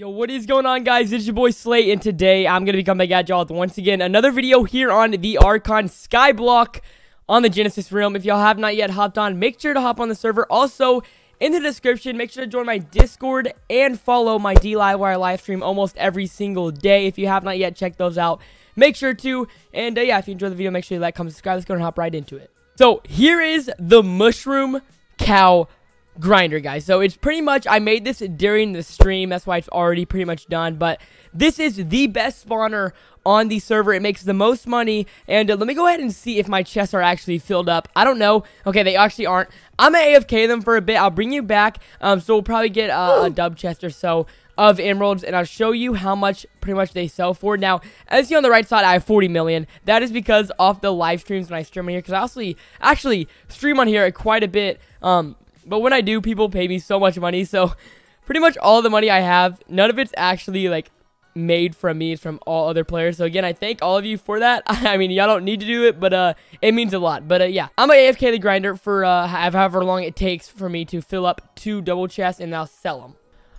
Yo, what is going on, guys? It's your boy Slay, and today I'm going to be coming back at y'all with once again another video here on the Archon Skyblock on the Genesis Realm. If y'all have not yet hopped on, make sure to hop on the server. Also, in the description, make sure to join my Discord and follow my D Live where I live stream almost every single day. If you have not yet checked those out, make sure to. And yeah, if you enjoyed the video, make sure you like, comment, subscribe. Let's go and hop right into it. So here is the Mushroom Cow grinder, guys. So it's pretty much, I made this during the stream, that's why it's already pretty much done, but this is the best spawner on the server. It makes the most money, and let me go ahead and see if my chests are actually filled up. I don't know. Okay, they actually aren't. I'm gonna AFK them for a bit. I'll bring you back, so we'll probably get a dub chest or so of emeralds, and I'll show you how much pretty much they sell for. Now, as you see on the right side, I have 40 million. That is because off the live streams when I stream on here, because I actually stream on here quite a bit, but when I do, people pay me so much money, so pretty much all the money I have, none of it's actually, like, made from me. It's from all other players, so again, I thank all of you for that. I mean, y'all don't need to do it, but, it means a lot. But, yeah, I'm gonna AFK the grinder for, however long it takes for me to fill up 2 double chests, and I'll sell them.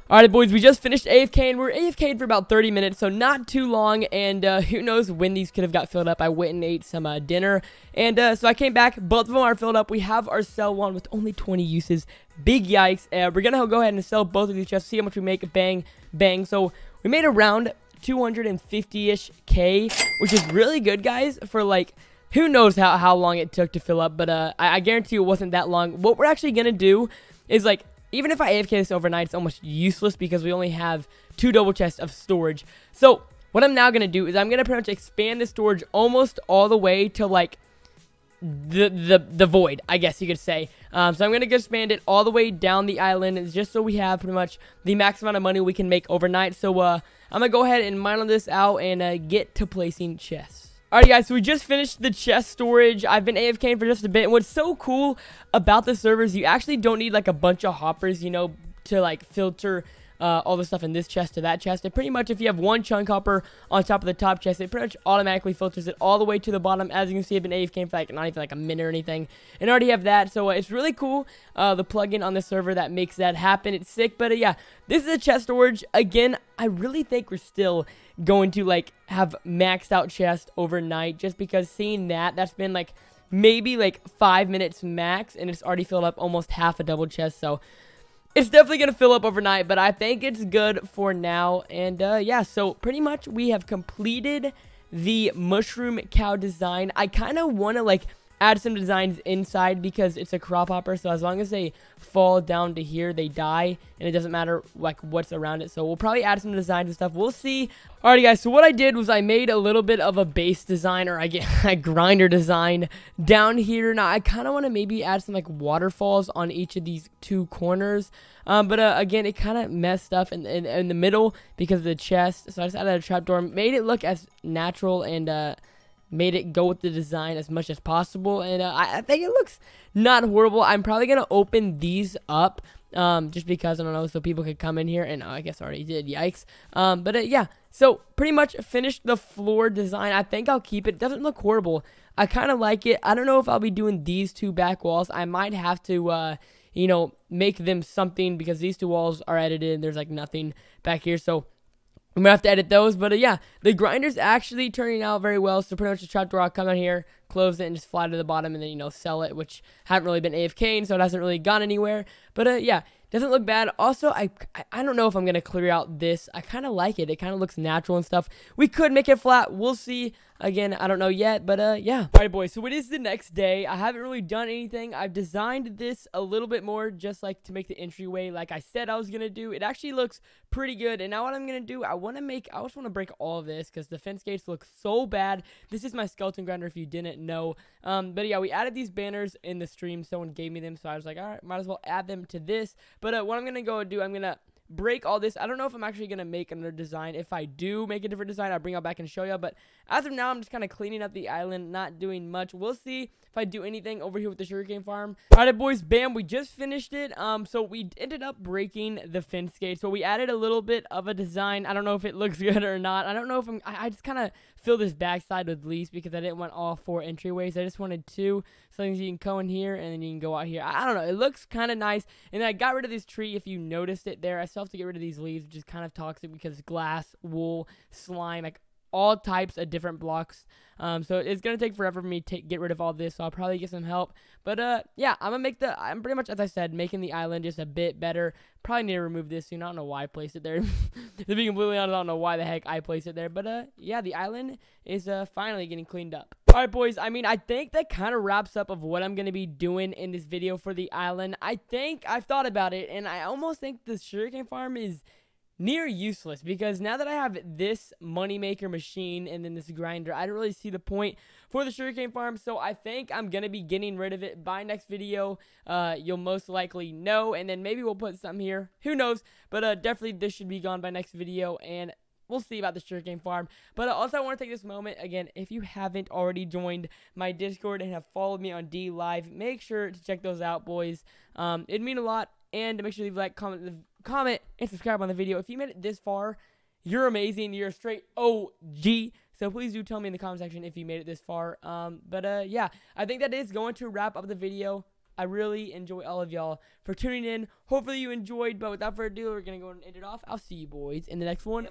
Alright, boys, we just finished AFK, and we're AFK'd for about 30 minutes, so not too long, and who knows when these could have got filled up. I went and ate some dinner, and so I came back. Both of them are filled up. We have our sell one with only 20 uses. Big yikes. We're going to go ahead and sell both of these chests, see how much we make. Bang, bang. So we made around 250-ish K, which is really good, guys, for, like, who knows how long it took to fill up, but I guarantee it wasn't that long. What we're actually going to do is, like, even if I AFK this overnight, it's almost useless because we only have 2 double chests of storage. So, what I'm now going to do is I'm going to pretty much expand the storage almost all the way to, like, the void, I guess you could say. So, I'm going to expand it all the way down the island just so we have pretty much the max amount of money we can make overnight. So, I'm going to go ahead and mine this out and get to placing chests. Alright, guys, so we just finished the chest storage. I've been AFKing for just a bit, and what's so cool about the server is you actually don't need, like, a bunch of hoppers, you know, to, like, filter all the stuff in this chest to that chest. And pretty much if you have one chunk hopper on top of the top chest, it pretty much automatically filters it all the way to the bottom. As you can see, I've been AFKing for, like, not even, like, a minute or anything, and I already have that. So it's really cool, the plugin on the server that makes that happen. It's sick, but yeah, this is a chest storage. Again, I really think we're still going to, like, have maxed out chest overnight, just because seeing that's been, like, maybe, like, 5 minutes max, and it's already filled up almost half a double chest. So it's definitely gonna fill up overnight, but I think it's good for now. And yeah, so pretty much we have completed the mushroom cow design. I kind of want to, like, add some designs inside because it's a crop hopper, so as long as they fall down to here, they die, and it doesn't matter, like, what's around it. So we'll probably add some designs and stuff. We'll see. Alrighty, guys, so what I did was I made a little bit of a base design, or a grinder design down here. Now, I kind of want to maybe add some, like, waterfalls on each of these 2 corners, but again, it kind of messed up in the middle because of the chest, so I just added a trapdoor, made it look as natural and, made it go with the design as much as possible, and I think it looks not horrible. I'm probably gonna open these up just because, I don't know, so people could come in here, and I guess I already did. Yikes. But yeah, so pretty much finished the floor design. I think I'll keep it. Doesn't look horrible. I kind of like it. I don't know if I'll be doing these 2 back walls. I might have to you know, make them something, because these 2 walls are edited and there's, like, nothing back here, so I'm gonna have to edit those. But yeah, the grinder's actually turning out very well. So pretty much the trapdoor, I'll come down here, close it, and just fly to the bottom, and then, you know, sell it, which haven't really been AFKing, so it hasn't really gone anywhere. But yeah, doesn't look bad. Also, I don't know if I'm gonna clear out this. I kind of like it. It kind of looks natural and stuff. We could make it flat. We'll see. Again, I don't know yet, but yeah. All right, boys, so it is the next day. I haven't really done anything. I've designed this a little bit more, just, like, to make the entryway like I said I was gonna do. It actually looks pretty good, and now what I'm gonna do, I just want to break all of this because the fence gates look so bad. This is my skeleton grinder, if you didn't know. But yeah, we added these banners in the stream. Someone gave me them, so I was like, all right, might as well add them to this. But what I'm going to go do, I'm going to break all this. I don't know if I'm actually going to make another design. If I do make a different design, I'll bring y'all back and show y'all. But as of now, I'm just kind of cleaning up the island, not doing much. We'll see if I do anything over here with the sugarcane farm. All right, boys, bam, we just finished it. So we ended up breaking the fence gate. So we added a little bit of a design. I don't know if it looks good or not. I don't know if I just kind of fill this backside with leaves because I didn't want all 4 entryways. I just wanted 2. Something you can go in here and then you can go out here. I don't know. It looks kind of nice. And I got rid of this tree, if you noticed it there. I still have to get rid of these leaves, which is kind of toxic because glass, wool, slime, like all types of different blocks. So it's going to take forever for me to get rid of all this, so I'll probably get some help. But, yeah, I'm pretty much, as I said, making the island just a bit better. Probably need to remove this soon. I don't know why I placed it there. To be completely honest, I don't know why the heck I placed it there. But, yeah, the island is finally getting cleaned up. All right, boys, I mean, I think that kind of wraps up of what I'm going to be doing in this video for the island. I think I've thought about it, and I almost think the sugarcane farm is near useless, because now that I have this moneymaker machine and then this grinder, I don't really see the point for the sugarcane farm, so I think I'm gonna be getting rid of it by next video. You'll most likely know, and then maybe we'll put some here, who knows, but definitely this should be gone by next video, and we'll see about the sugarcane farm. But also, I want to take this moment again, if you haven't already joined my Discord and have followed me on D Live, make sure to check those out, boys. It'd mean a lot. And make sure you like, comment, and subscribe on the video. If you made it this far, you're amazing. You're a straight OG. So please do tell me in the comment section if you made it this far. Yeah, I think that is going to wrap up the video. I really enjoy all of y'all for tuning in. Hopefully you enjoyed, but without further ado, we're going to go and end it off. I'll see you boys in the next one.